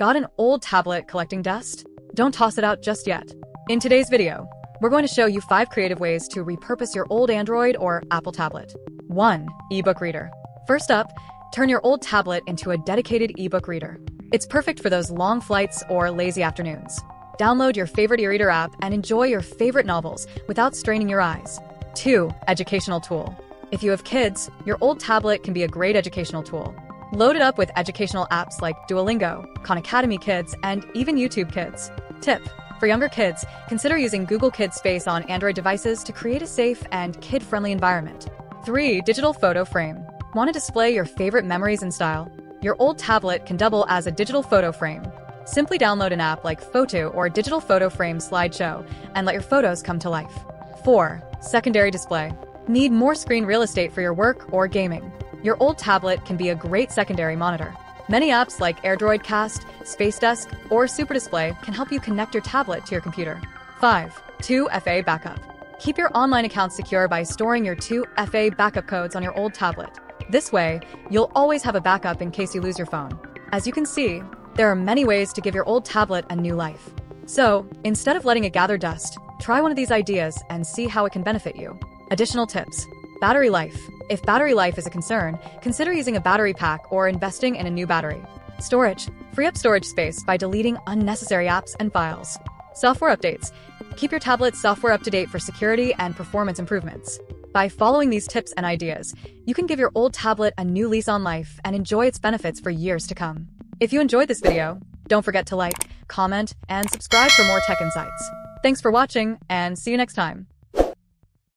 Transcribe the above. Got an old tablet collecting dust? Don't toss it out just yet. In today's video, we're going to show you 5 creative ways to repurpose your old Android or Apple tablet. 1. Ebook reader. First up, turn your old tablet into a dedicated ebook reader. It's perfect for those long flights or lazy afternoons. Download your favorite e-reader app and enjoy your favorite novels without straining your eyes. 2. Educational tool. If you have kids, your old tablet can be a great educational tool. Load it up with educational apps like Duolingo, Khan Academy Kids, and even YouTube Kids. Tip: for younger kids, consider using Google Kids Space on Android devices to create a safe and kid-friendly environment. 3. Digital photo frame. Want to display your favorite memories in style? Your old tablet can double as a digital photo frame. Simply download an app like Photo or Digital Photo Frame Slideshow and let your photos come to life. 4. Secondary display. Need more screen real estate for your work or gaming? Your old tablet can be a great secondary monitor. Many apps like AirDroid Cast, SpaceDesk, or SuperDisplay can help you connect your tablet to your computer. 5. 2FA backup. Keep your online account secure by storing your 2FA backup codes on your old tablet. This way, you'll always have a backup in case you lose your phone. As you can see, there are many ways to give your old tablet a new life. So, instead of letting it gather dust, try one of these ideas and see how it can benefit you. Additional tips. Battery life. If battery life is a concern, consider using a battery pack or investing in a new battery. Storage. Free up storage space by deleting unnecessary apps and files. Software updates. Keep your tablet's software up to date for security and performance improvements. By following these tips and ideas, you can give your old tablet a new lease on life and enjoy its benefits for years to come. If you enjoyed this video, don't forget to like, comment, and subscribe for more tech insights. Thanks for watching, and see you next time.